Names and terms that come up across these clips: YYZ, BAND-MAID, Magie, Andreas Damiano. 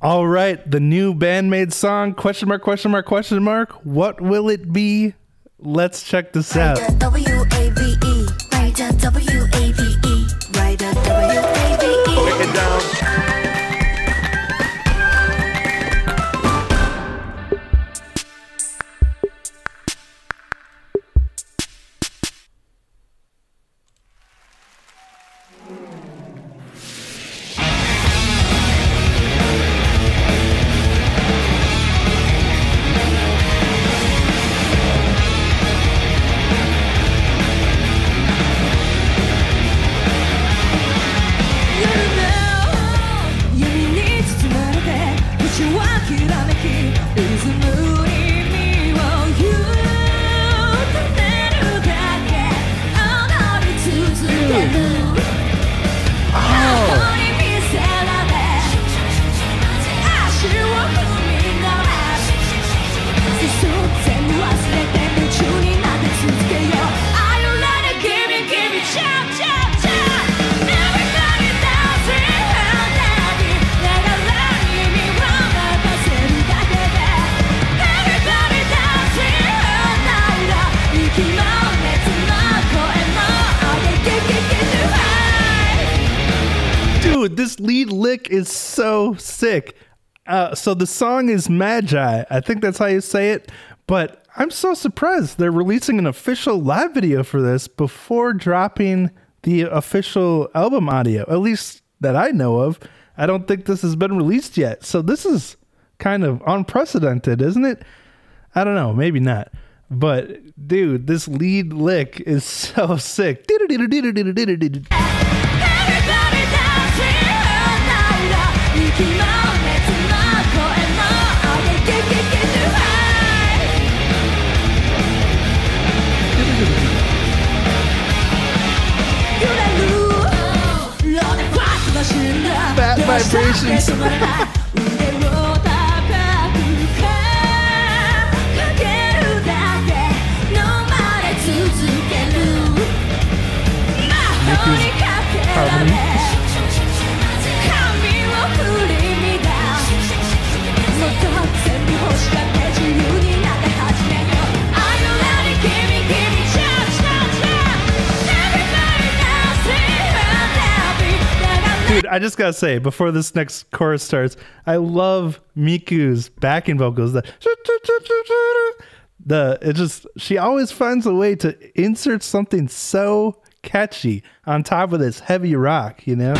All right, the new BAND-MAID song, ? What will it be? Let's check this out. Dude, this lead lick is so sick. So the song is Magie. I think that's how you say it. But I'm so surprised they're releasing an official live video for this before dropping the official album audio, at least that I know of. I don't think this has been released yet. So this is kind of unprecedented, isn't it? I don't know. Maybe not. But dude, this lead lick is so sick. Fat vibrations. Dude, I just gotta say, before this next chorus starts, I love Miku's backing vocals. She always finds a way to insert something so catchy on top of this heavy rock, you know?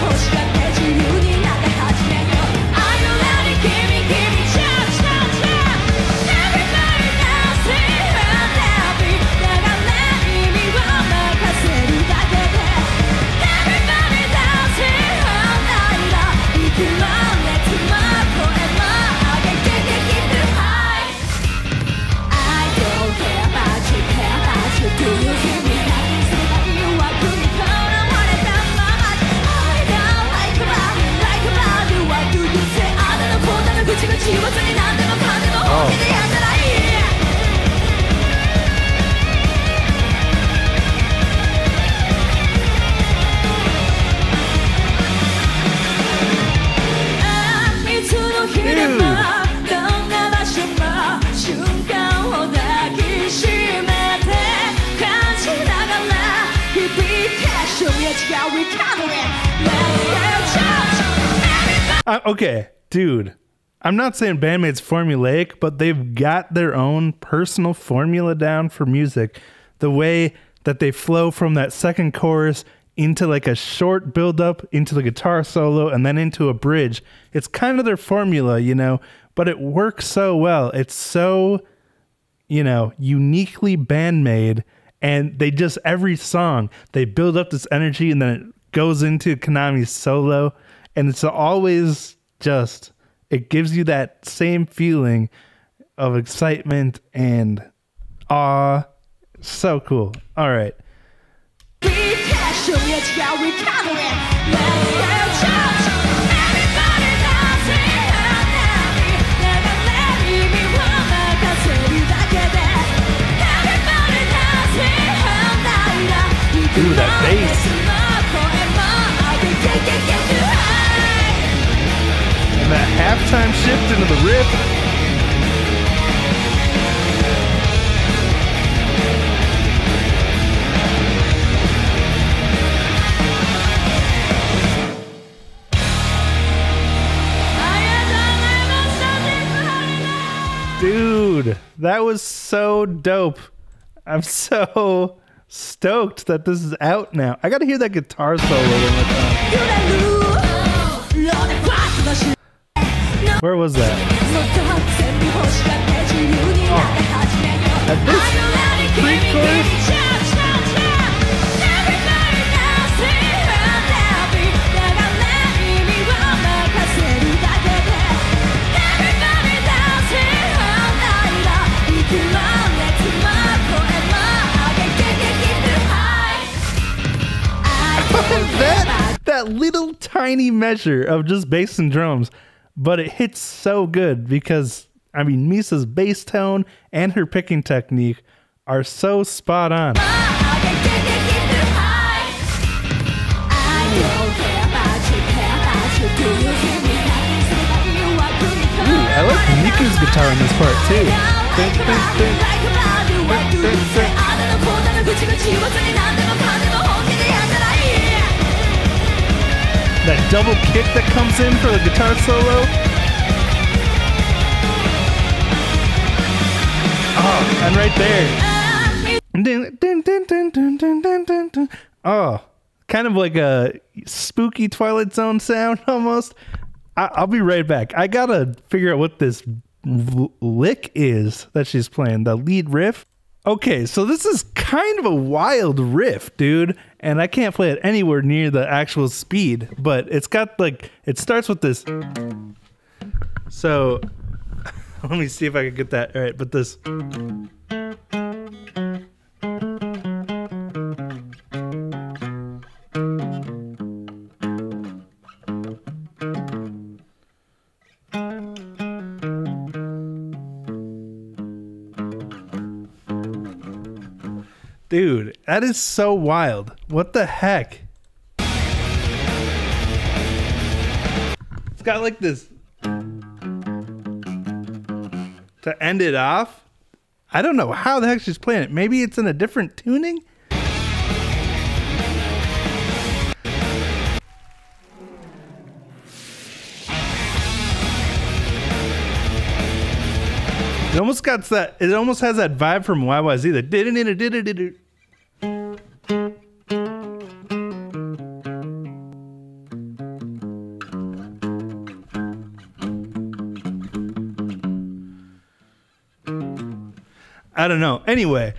Okay, dude, I'm not saying BAND-MAID's formulaic, but they've got their own personal formula down for music. The way that they flow from that second chorus into like a short build-up, into the guitar solo, and then into a bridge. It's kind of their formula, you know, but it works so well. It's so, you know, uniquely BAND-MAID, and they just, every song, they build up this energy, and then it goes into Konami's solo, and it's always just, it gives you that same feeling of excitement and awe. So cool. All right. Ooh, that bass. That half time shift into the rip. Dude, that was so dope. I'm so stoked that this is out now. I gotta hear that guitar solo one more time. Where was that? Oh. At this that little tiny measure of just bass and drums, but it hits so good because, I mean, Misa's bass tone and her picking technique are so spot on. I like Miku's guitar in this part too. That double kick that comes in for the guitar solo. Oh, and right there. Oh, kind of like a spooky Twilight Zone sound almost. I'll be right back. I gotta figure out what this lick is that she's playing, the lead riff. Okay, so this is kind of a wild riff, dude, and I can't play it anywhere near the actual speed, but it's got like, it starts with this. So, let me see if I can get that, all right, but this. Dude, that is so wild. What the heck? It's got like this to end it off. I don't know how the heck she's playing it. Maybe it's in a different tuning? It almost got that. It almost has that vibe from YYZ. That did it. I don't know. Anyway,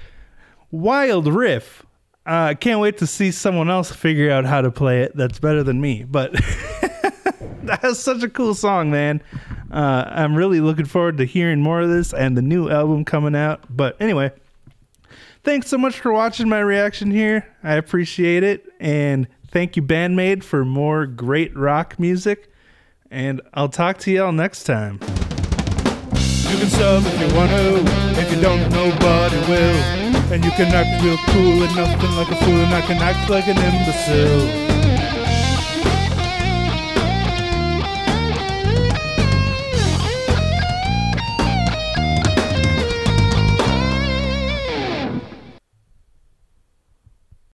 wild riff. I can't wait to see someone else figure out how to play it. That's better than me. But that was such a cool song, man. I'm really looking forward to hearing more of this and the new album coming out. But anyway, thanks so much for watching my reaction here. I appreciate it. And thank you, BAND-MAID, for more great rock music. And I'll talk to y'all next time. You can sub if you want to. If you don't, nobody will. And you can act real cool and nothing like a fool. And I can act like an imbecile.